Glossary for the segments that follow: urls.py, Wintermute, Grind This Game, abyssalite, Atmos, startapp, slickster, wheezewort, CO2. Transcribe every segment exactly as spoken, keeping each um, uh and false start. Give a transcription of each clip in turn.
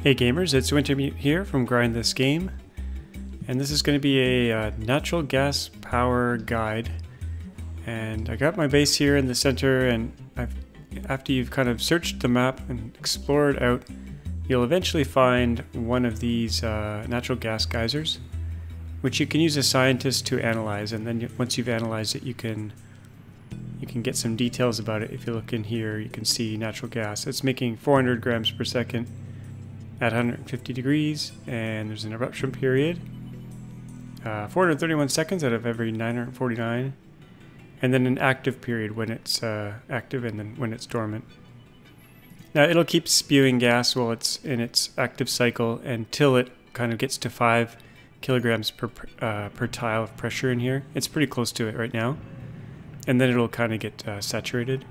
Hey gamers, it's Wintermute here from Grind This Game, and this is going to be a uh, natural gas power guide. And I got my base here in the center, and I've, after you've kind of searched the map and explored out, you'll eventually find one of these uh, natural gas geysers, which you can use as scientists to analyze. And then once you've analyzed it, you can you can get some details about it. If you look in here, you can see natural gas. It's making four hundred grams per second at one hundred fifty degrees, and there's an eruption period, uh, four hundred thirty-one seconds out of every nine hundred forty-nine, and then an active period when it's uh, active and then when it's dormant. Now it'll keep spewing gas while it's in its active cycle until it kind of gets to five kilograms per, uh, per tile of pressure in here. It's pretty close to it right now, and then it'll kind of get uh, saturated.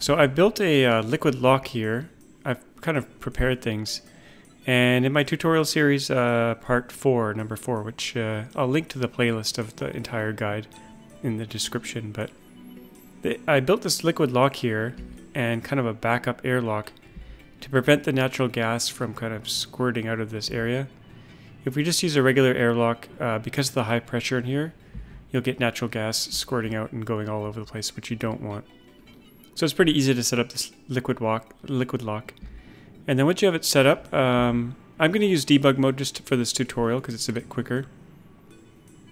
So I built a uh, liquid lock here. I've kind of prepared things, and in my tutorial series uh, part four, number four, which uh, I'll link to the playlist of the entire guide in the description, but the, I built this liquid lock here and kind of a backup airlock to prevent the natural gas from kind of squirting out of this area. If we just use a regular airlock, uh, because of the high pressure in here, you'll get natural gas squirting out and going all over the place, which you don't want. So it's pretty easy to set up this liquid lock, liquid lock. And then once you have it set up, um, I'm going to use debug mode just for this tutorial because it's a bit quicker.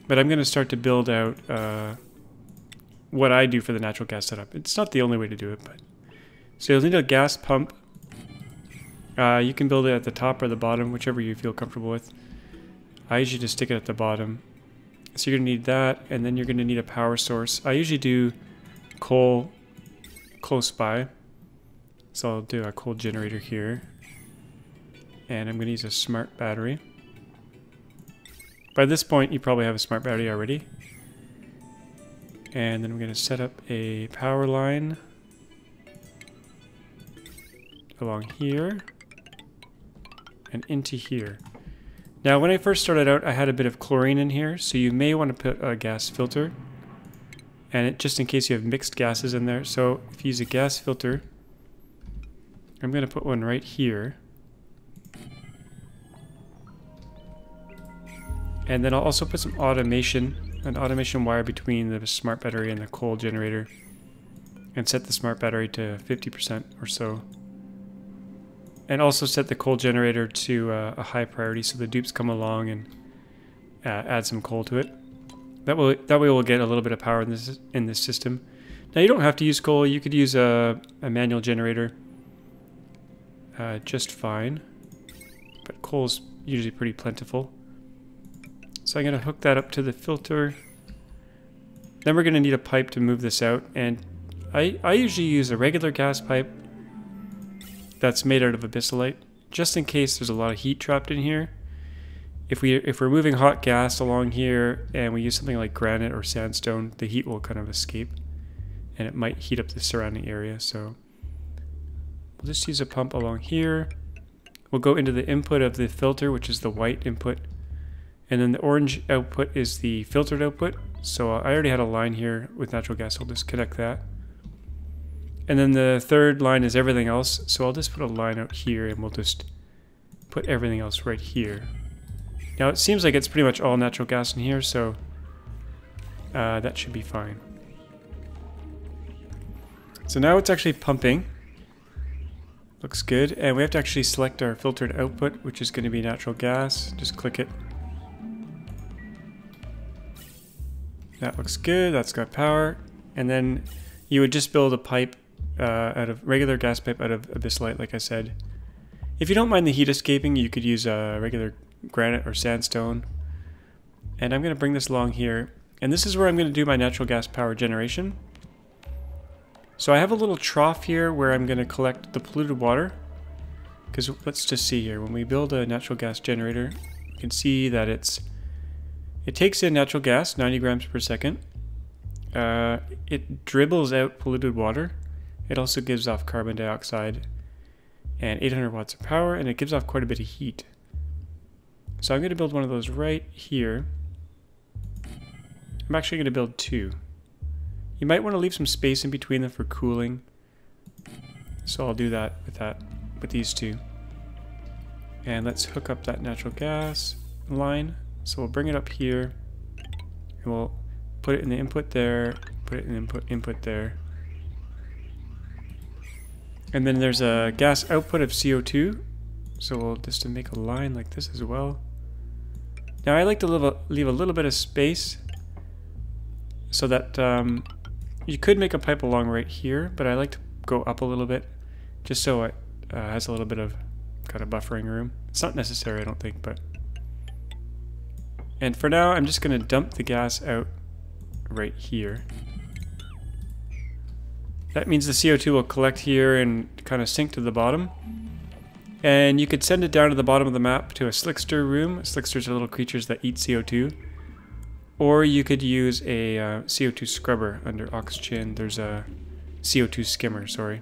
But I'm going to start to build out uh, what I do for the natural gas setup. It's not the only way to do it, but so you'll need a gas pump. Uh, you can build it at the top or the bottom, whichever you feel comfortable with. I usually just stick it at the bottom. So you're going to need that, and then you're going to need a power source. I usually do coal close by, so I'll do a coal generator here, and I'm going to use a smart battery. By this point you probably have a smart battery already, and then I'm going to set up a power line along here and into here. Now when I first started out, I had a bit of chlorine in here, so you may want to put a gas filter. And it, just in case you have mixed gases in there. So if you use a gas filter, I'm going to put one right here. And then I'll also put some automation, an automation wire between the smart battery and the coal generator, and set the smart battery to fifty percent or so. And also set the coal generator to uh, a high priority so the dupes come along and uh, add some coal to it. That will that way we'll get a little bit of power in this in this system. Now you don't have to use coal. You could use a, a manual generator uh, just fine, but coal's usually pretty plentiful. So I'm going to hook that up to the filter. Then we're going to need a pipe to move this out, and I I usually use a regular gas pipe that's made out of abyssalite, just in case there's a lot of heat trapped in here. If, we, if we're moving hot gas along here and we use something like granite or sandstone, the heat will kind of escape and it might heat up the surrounding area. So we'll just use a pump along here. We'll go into the input of the filter, which is the white input. And then the orange output is the filtered output. So I already had a line here with natural gas, so I'll just connect that. And then the third line is everything else. So I'll just put a line out here and we'll just put everything else right here. Now it seems like it's pretty much all natural gas in here, so uh, that should be fine. So now it's actually pumping. Looks good, and we have to actually select our filtered output, which is going to be natural gas. Just click it. That looks good, that's got power. And then you would just build a pipe uh, out of regular gas pipe out of abyssalite, like I said. If you don't mind the heat escaping, you could use a regular granite or sandstone. And I'm going to bring this along here, and this is where I'm going to do my natural gas power generation. So I have a little trough here where I'm going to collect the polluted water, because let's just see here, when we build a natural gas generator, you can see that it's it takes in natural gas, ninety grams per second, uh, it dribbles out polluted water, it also gives off carbon dioxide and eight hundred watts of power, and it gives off quite a bit of heat. So I'm going to build one of those right here. I'm actually going to build two. You might want to leave some space in between them for cooling. So I'll do that with that, with these two. And let's hook up that natural gas line. So we'll bring it up here, and we'll put it in the input there, put it in the input, input there. And then there's a gas output of C O two. So we'll just make a line like this as well. Now I like to leave a, leave a little bit of space so that um, you could make a pipe along right here, but I like to go up a little bit just so it uh, has a little bit of kind of buffering room. It's not necessary, I don't think, but... And for now, I'm just going to dump the gas out right here. That means the C O two will collect here and kind of sink to the bottom. And you could send it down to the bottom of the map to a slickster room. Slicksters are little creatures that eat C O two. Or you could use a uh, C O two scrubber under oxygen. There's a C O two skimmer, sorry.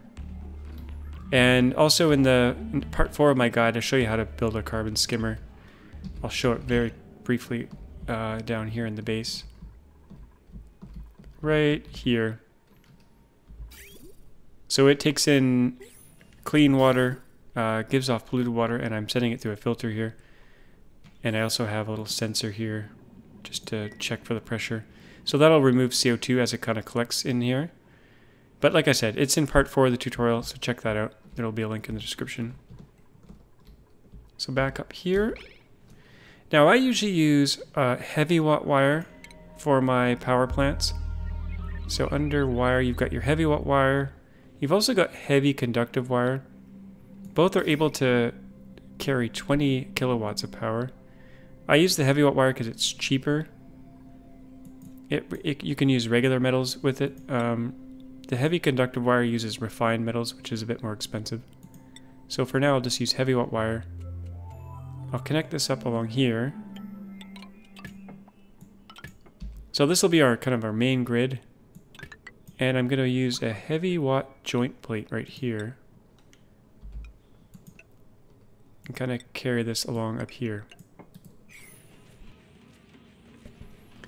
And also in the in part four of my guide, I show you how to build a carbon skimmer. I'll show it very briefly uh, down here in the base. Right here. So it takes in clean water. Uh, gives off polluted water, and I'm sending it through a filter here. And I also have a little sensor here just to check for the pressure. So that'll remove C O two as it kind of collects in here. But like I said, it's in part four of the tutorial, so check that out. There'll be a link in the description. So back up here. Now I usually use uh, heavy watt wire for my power plants. So under wire, you've got your heavy watt wire. You've also got heavy conductive wire. Both are able to carry twenty kilowatts of power. I use the heavy watt wire because it's cheaper. It, it you can use regular metals with it. Um, the heavy conductive wire uses refined metals, which is a bit more expensive. So for now, I'll just use heavy watt wire. I'll connect this up along here. So this will be our kind of our main grid, and I'm going to use a heavy watt joint plate right here. And kind of carry this along up here.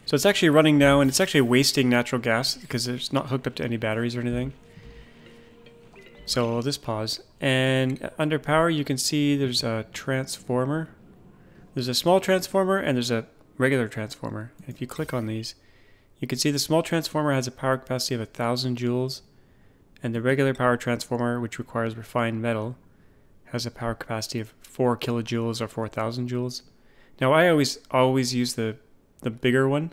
So it's actually running now, and it's actually wasting natural gas because it's not hooked up to any batteries or anything. So I'll just pause. And under power, you can see there's a transformer. There's a small transformer and there's a regular transformer. If you click on these, you can see the small transformer has a power capacity of one thousand joules, and the regular power transformer, which requires refined metal, has a power capacity of four kilojoules or four thousand joules. Now I always always use the, the bigger one.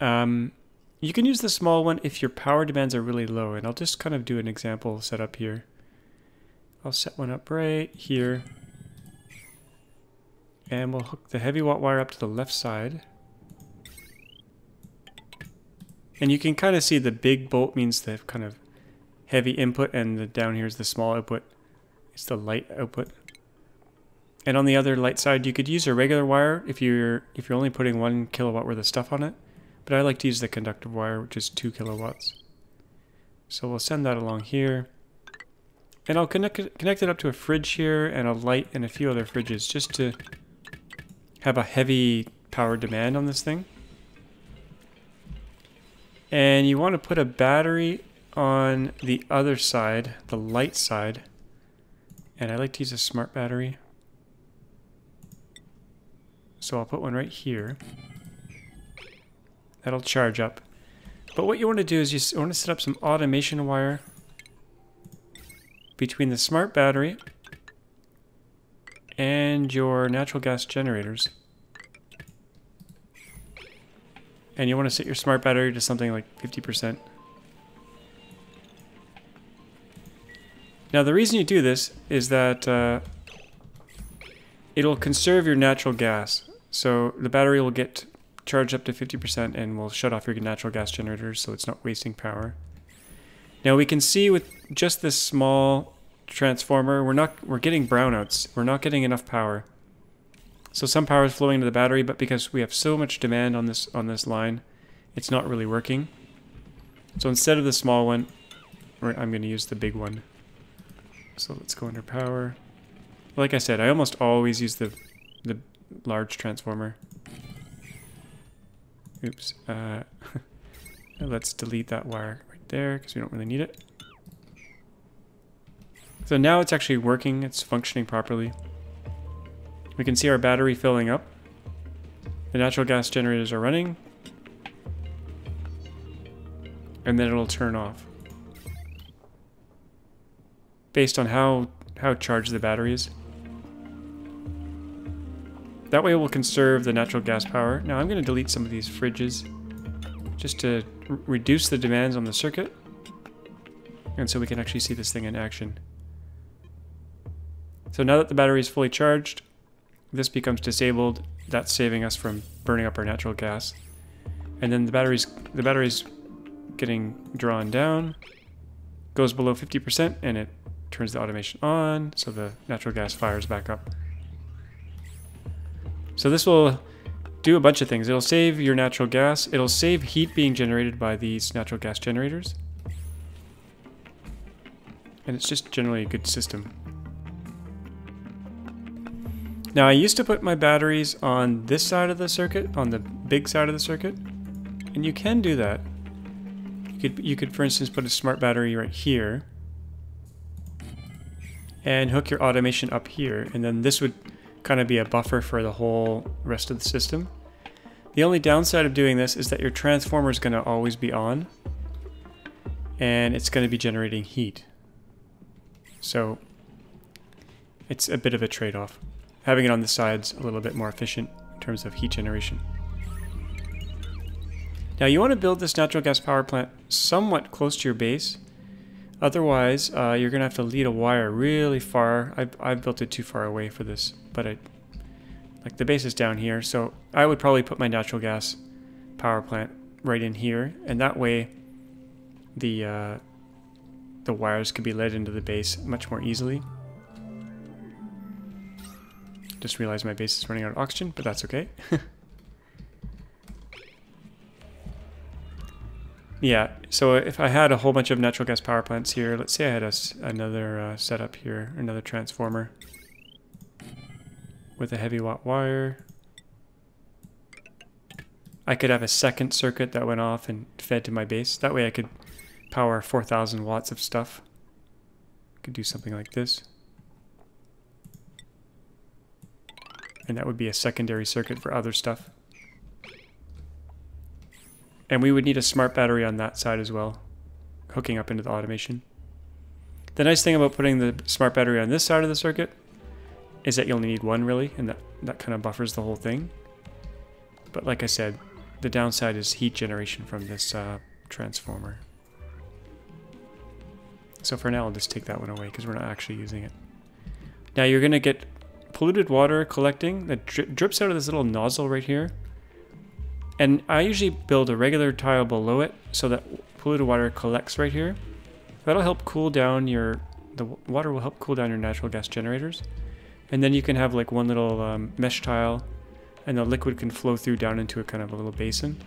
Um, you can use the small one if your power demands are really low, and I'll just kind of do an example setup here. I'll set one up right here. And we'll hook the heavy watt wire up to the left side. And you can kind of see the big bolt means the kind of heavy input, and the down here is the small output. It's the light output. And on the other light side, you could use a regular wire if you're if you're only putting one kilowatt worth of stuff on it. But I like to use the conductive wire, which is two kilowatts. So we'll send that along here. And I'll connect it, connect it up to a fridge here, and a light, and a few other fridges, just to have a heavy power demand on this thing. And you want to put a battery on the other side, the light side. And I like to use a smart battery. So I'll put one right here. That'll charge up. But what you want to do is you want to set up some automation wire between the smart battery and your natural gas generators. And you want to set your smart battery to something like fifty percent. Now the reason you do this is that uh, it'll conserve your natural gas. So the battery will get charged up to fifty percent and will shut off your natural gas generators, so it's not wasting power. Now we can see with just this small transformer, we're not we're getting brownouts. We're not getting enough power. So some power is flowing into the battery, but because we have so much demand on this on this line, it's not really working. So instead of the small one, I'm going to use the big one. So let's go under power. Like I said, I almost always use the the large transformer. Oops. Uh, let's delete that wire right there because we don't really need it. So now it's actually working. It's functioning properly. We can see our battery filling up. The natural gas generators are running. And then it'll turn off. Based on how, how charged the battery is. That way we'll conserve the natural gas power. Now I'm going to delete some of these fridges just to reduce the demands on the circuit. And so we can actually see this thing in action. So now that the battery is fully charged, this becomes disabled. That's saving us from burning up our natural gas. And then the battery's, the battery's getting drawn down, goes below fifty percent, and it turns the automation on, so the natural gas fires back up. So this will do a bunch of things. It'll save your natural gas. It'll save heat being generated by these natural gas generators. And it's just generally a good system. Now I used to put my batteries on this side of the circuit, on the big side of the circuit, and you can do that. You could, you could for instance, put a smart battery right here and hook your automation up here, and then this would kind of be a buffer for the whole rest of the system. The only downside of doing this is that your transformer is going to always be on, and it's going to be generating heat. So it's a bit of a trade-off. Having it on the side's a little bit more efficient in terms of heat generation. Now you want to build this natural gas power plant somewhat close to your base. Otherwise, uh, you're going to have to lead a wire really far. I've, I've built it too far away for this, but I, like the base is down here, so I would probably put my natural gas power plant right in here, and that way the, uh, the wires could be led into the base much more easily. Just realized my base is running out of oxygen, but that's okay. Yeah, so if I had a whole bunch of natural gas power plants here, let's say I had a, another uh, setup here, another transformer with a heavy watt wire. I could have a second circuit that went off and fed to my base. That way I could power four thousand watts of stuff. Could do something like this. And that would be a secondary circuit for other stuff. And we would need a smart battery on that side as well, hooking up into the automation. The nice thing about putting the smart battery on this side of the circuit is that you only need one, really, and that, that kind of buffers the whole thing. But like I said, the downside is heat generation from this uh, transformer. So for now, I'll just take that one away because we're not actually using it. Now you're going to get polluted water collecting that dri drips out of this little nozzle right here. And I usually build a regular tile below it so that polluted water collects right here. That'll help cool down your, the water will help cool down your natural gas generators. And then you can have like one little um, mesh tile, and the liquid can flow through down into a kind of a little basin.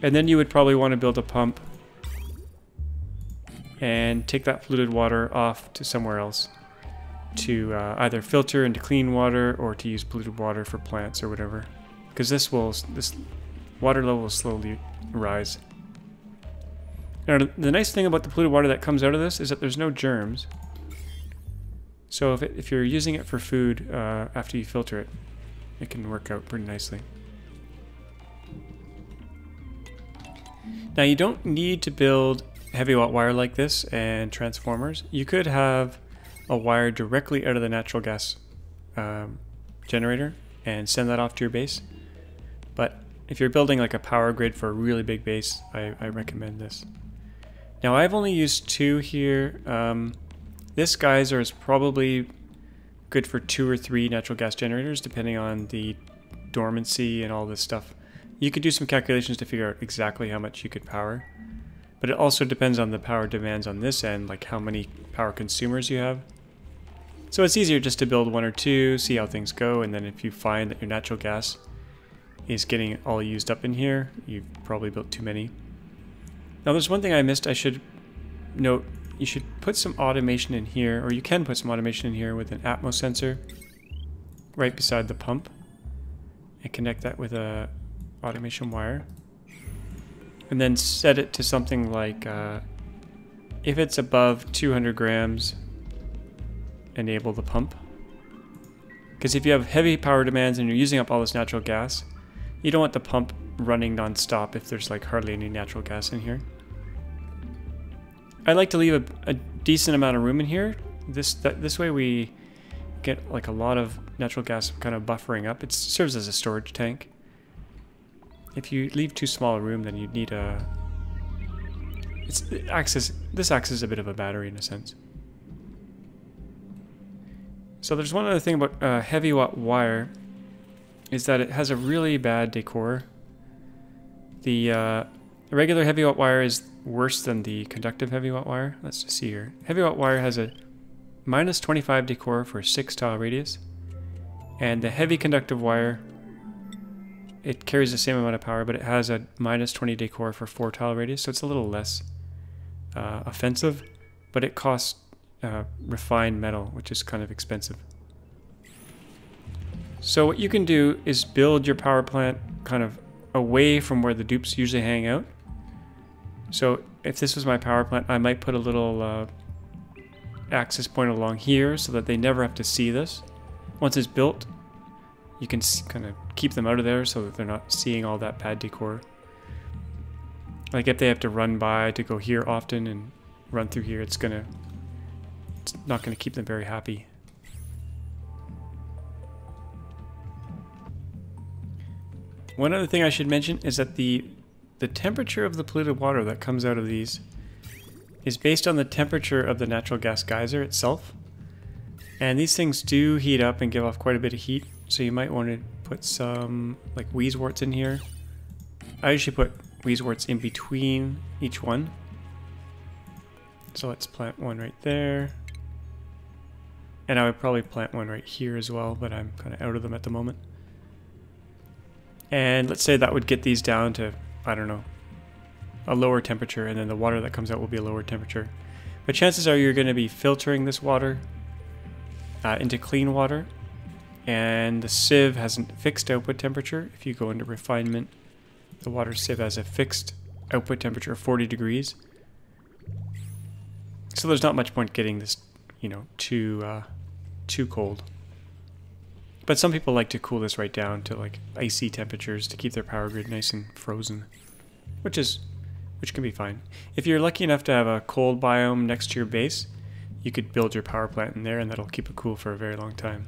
And then you would probably want to build a pump and take that polluted water off to somewhere else to uh, either filter into clean water or to use polluted water for plants or whatever. Because this will, this water level will slowly rise. Now, the nice thing about the polluted water that comes out of this is that there's no germs. So if, it, if you're using it for food uh, after you filter it, it can work out pretty nicely. Now you don't need to build heavy watt wire like this and transformers. You could have a wire directly out of the natural gas um, generator and send that off to your base. But if you're building like a power grid for a really big base, I, I recommend this. Now I've only used two here. Um, this geyser is probably good for two or three natural gas generators, depending on the dormancy and all this stuff. You could do some calculations to figure out exactly how much you could power, but it also depends on the power demands on this end, like how many power consumers you have. So it's easier just to build one or two, see how things go, and then if you find that your natural gas is getting all used up in here, you've probably built too many. Now there's one thing I missed I should note. You should put some automation in here, or you can put some automation in here with an Atmos sensor right beside the pump and connect that with a automation wire. And then set it to something like, uh, if it's above two hundred grams, enable the pump. Because if you have heavy power demands and you're using up all this natural gas, you don't want the pump running non-stop if there's like hardly any natural gas in here. I like to leave a, a decent amount of room in here. This that, this way we get like a lot of natural gas kind of buffering up. It serves as a storage tank. If you leave too small a room, then you'd need a... It's, it acts as, this acts as a bit of a battery in a sense. So there's one other thing about uh, heavy watt wire, is that it has a really bad decor. The uh, regular heavy watt wire is worse than the conductive heavy watt wire. Let's just see here. Heavy watt wire has a minus twenty-five decor for six tile radius, and the heavy conductive wire, it carries the same amount of power, but it has a minus twenty decor for four tile radius, so it's a little less uh, offensive, but it costs uh, refined metal, which is kind of expensive. So what you can do is build your power plant kind of away from where the dupes usually hang out. So if this was my power plant, I might put a little uh, access point along here so that they never have to see this. Once it's built, you can kind of keep them out of there so that they're not seeing all that bad decor. Like if they have to run by to go here often and run through here, it's gonna, it's not gonna keep them very happy. One other thing I should mention is that the the temperature of the polluted water that comes out of these is based on the temperature of the natural gas geyser itself. And these things do heat up and give off quite a bit of heat. So you might want to put some like wheezeworts in here. I usually put wheezeworts in between each one. So let's plant one right there. And I would probably plant one right here as well, but I'm kind of out of them at the moment. And let's say that would get these down to, I don't know, a lower temperature, and then the water that comes out will be a lower temperature. But chances are you're going to be filtering this water uh, into clean water, and the sieve has a fixed output temperature. If you go into refinement, the water sieve has a fixed output temperature of forty degrees. So there's not much point getting this, you know, too uh, too cold. But some people like to cool this right down to like icy temperatures to keep their power grid nice and frozen, which is which can be fine. If you're lucky enough to have a cold biome next to your base, you could build your power plant in there, and that'll keep it cool for a very long time.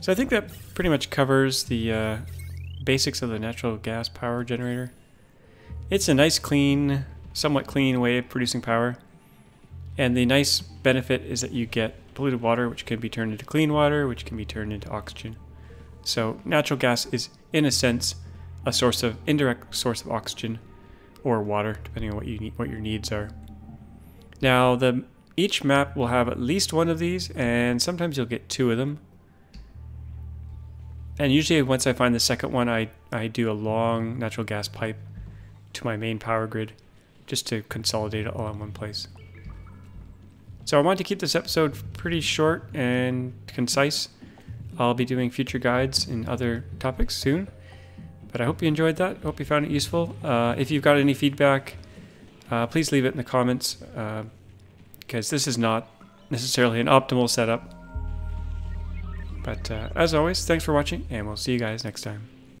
So I think that pretty much covers the uh, basics of the natural gas power generator. It's a nice, clean, somewhat clean way of producing power, and the nice benefit is that you get polluted water, which can be turned into clean water, which can be turned into oxygen. So natural gas is, in a sense, a source of indirect source of oxygen or water, depending on what you need, what your needs are. Now, the each map will have at least one of these, and sometimes you'll get two of them. And usually, once I find the second one, I I do a long natural gas pipe to my main power grid, just to consolidate it all in one place. So I want to keep this episode pretty short and concise. I'll be doing future guides and other topics soon. But I hope you enjoyed that. I hope you found it useful. Uh, if you've got any feedback, uh, please leave it in the comments, uh, because this is not necessarily an optimal setup. But uh, as always, thanks for watching, and we'll see you guys next time.